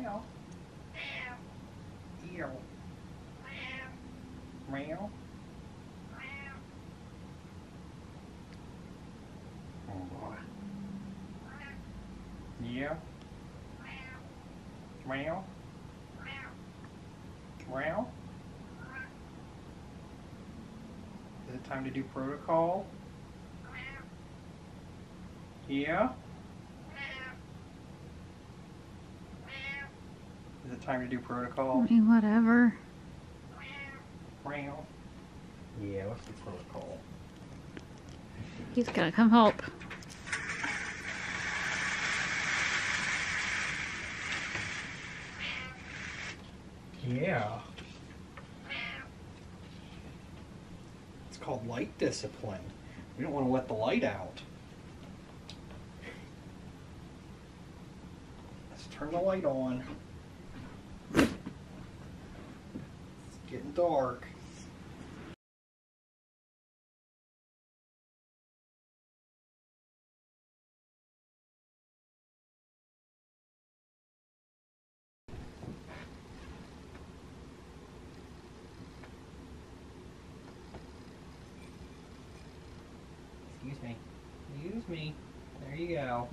Meow. Meow. Meow. Meow. Oh boy. Yeah. Meow. Meow. Is it time to do protocol? Yeah. Is it time to do protocol? I mean, whatever. Yeah, let's do protocol. He's gonna come help. Yeah. It's called light discipline. We don't want to let the light out. Let's turn the light on. It's getting dark. Excuse me. There you go.